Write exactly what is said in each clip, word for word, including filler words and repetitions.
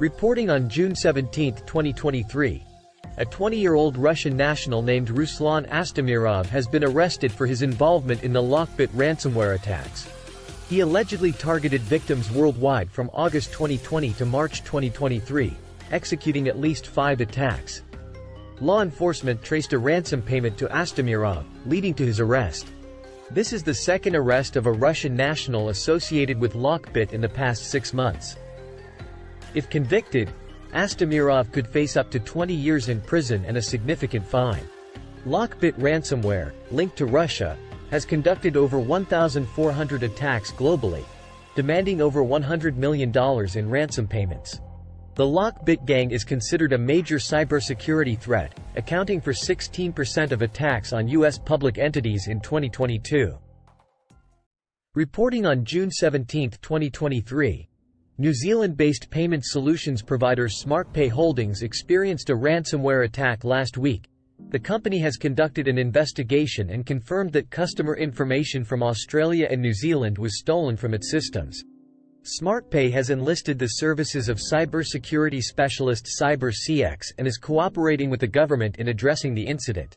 Reporting on June seventeenth twenty twenty-three, a twenty-year-old Russian national named Ruslan Astemirov has been arrested for his involvement in the LockBit ransomware attacks. He allegedly targeted victims worldwide from August twenty twenty to March twenty twenty-three, executing at least five attacks. Law enforcement traced a ransom payment to Astemirov, leading to his arrest. This is the second arrest of a Russian national associated with LockBit in the past six months. If convicted, Astemirov could face up to twenty years in prison and a significant fine. LockBit ransomware, linked to Russia, has conducted over one thousand four hundred attacks globally, demanding over one hundred million dollars in ransom payments. The LockBit gang is considered a major cybersecurity threat, accounting for sixteen percent of attacks on U S public entities in twenty twenty-two. Reporting on June seventeenth twenty twenty-three, New Zealand-based payment solutions provider SmartPay Holdings experienced a ransomware attack last week. The company has conducted an investigation and confirmed that customer information from Australia and New Zealand was stolen from its systems. SmartPay has enlisted the services of cybersecurity specialist CyberCX and is cooperating with the government in addressing the incident.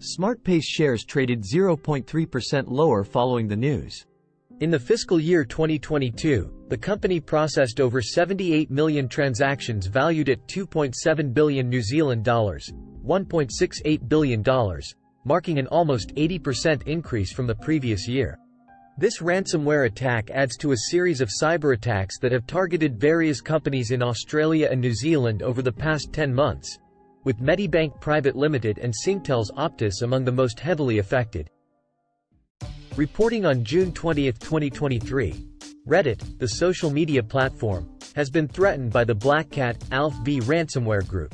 SmartPay's shares traded zero point three percent lower following the news. In the fiscal year twenty twenty-two, the company processed over seventy-eight million transactions valued at two point seven billion New Zealand dollars, one point six eight billion dollars, marking an almost eighty percent increase from the previous year. This ransomware attack adds to a series of cyber attacks that have targeted various companies in Australia and New Zealand over the past ten months, with Medibank Private Limited and Singtel's Optus among the most heavily affected. Reporting on June twentieth twenty twenty-three, Reddit, the social media platform, has been threatened by the Black Cat A L P H V ransomware group.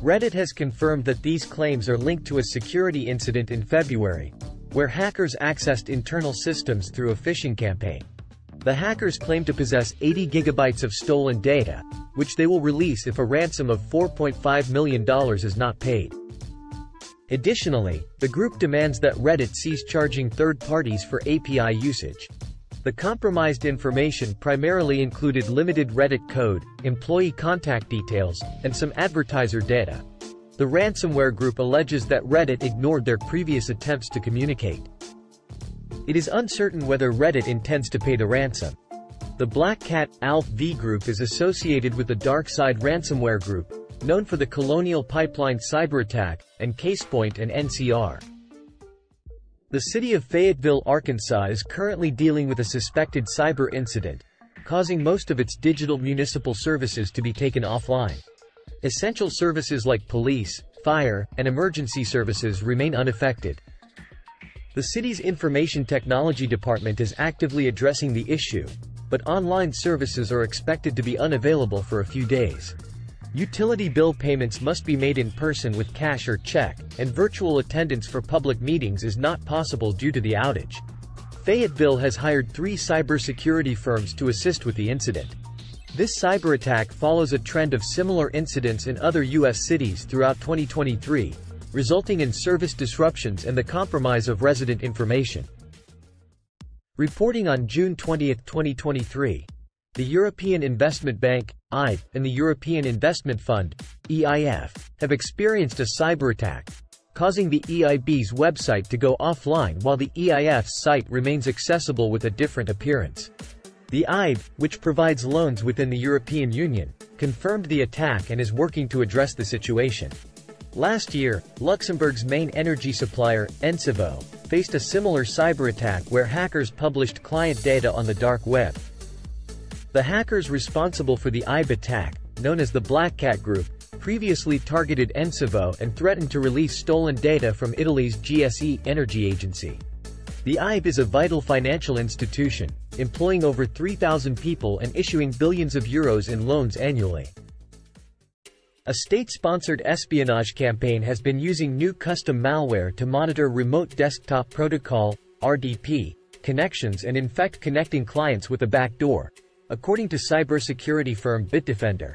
Reddit has confirmed that these claims are linked to a security incident in February, where hackers accessed internal systems through a phishing campaign. The hackers claim to possess eighty gigabytes of stolen data, which they will release if a ransom of four point five million dollars is not paid. Additionally, the group demands that Reddit cease charging third parties for A P I usage. The compromised information primarily included limited Reddit code, employee contact details, and some advertiser data. The ransomware group alleges that Reddit ignored their previous attempts to communicate. It is uncertain whether Reddit intends to pay the ransom. The Black Cat A L P H V group is associated with the DarkSide ransomware group, known for the Colonial Pipeline cyberattack, and Casepoint and N C R. The city of Fayetteville, Arkansas is currently dealing with a suspected cyber incident, causing most of its digital municipal services to be taken offline. Essential services like police, fire, and emergency services remain unaffected. The city's information technology department is actively addressing the issue, but online services are expected to be unavailable for a few days. Utility bill payments must be made in person with cash or check, and virtual attendance for public meetings is not possible due to the outage. Fayetteville has hired three cybersecurity firms to assist with the incident. This cyber attack follows a trend of similar incidents in other U S cities throughout twenty twenty-three, resulting in service disruptions and the compromise of resident information. Reporting on June twentieth twenty twenty-three, the European Investment Bank (E I B) and the European Investment Fund (E I F) have experienced a cyber attack, causing the E I B's website to go offline while the E I F's site remains accessible with a different appearance. The E I B, which provides loans within the European Union, confirmed the attack and is working to address the situation. Last year, Luxembourg's main energy supplier, Encevo, faced a similar cyber attack where hackers published client data on the dark web. The hackers responsible for the E I B attack, known as the Black Cat Group, previously targeted Encevo and threatened to release stolen data from Italy's G S E energy agency. The E I B is a vital financial institution, employing over three thousand people and issuing billions of euros in loans annually. A state-sponsored espionage campaign has been using new custom malware to monitor remote desktop protocol (R D P) connections and infect connecting clients with a backdoor, according to cybersecurity firm Bitdefender.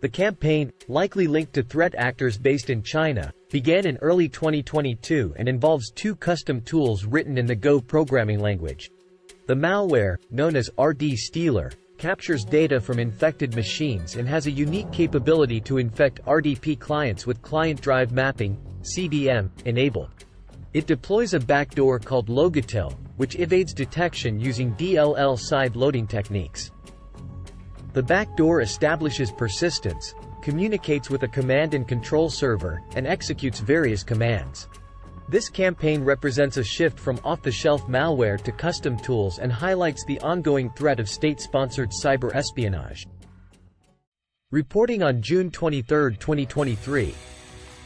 The campaign, likely linked to threat actors based in China, began in early twenty twenty-two and involves two custom tools written in the Go programming language. The malware, known as R D Stealer, captures data from infected machines and has a unique capability to infect R D P clients with client drive mapping, C D M, enabled. It deploys a backdoor called Logotel, which evades detection using D L L side loading techniques. The backdoor establishes persistence, communicates with a command and control server, and executes various commands. This campaign represents a shift from off-the-shelf malware to custom tools and highlights the ongoing threat of state-sponsored cyber espionage. Reporting on June twenty-third, twenty twenty-three,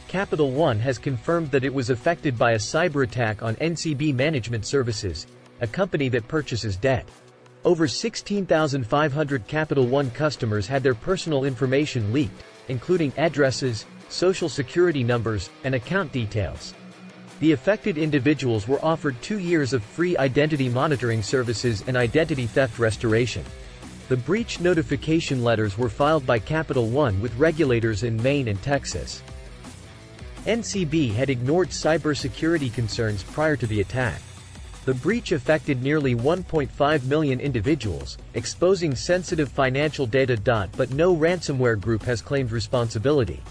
Capital One has confirmed that it was affected by a cyber attack on N C B Management Services, a company that purchases debt. Over sixteen thousand five hundred Capital One customers had their personal information leaked, including addresses, social security numbers, and account details. The affected individuals were offered two years of free identity monitoring services and identity theft restoration. The breach notification letters were filed by Capital One with regulators in Maine and Texas. N C B had ignored cybersecurity concerns prior to the attack. The breach affected nearly one point five million individuals, exposing sensitive financial data. But no ransomware group has claimed responsibility.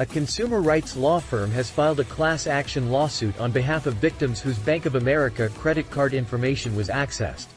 A consumer rights law firm has filed a class action lawsuit on behalf of victims whose Bank of America credit card information was accessed.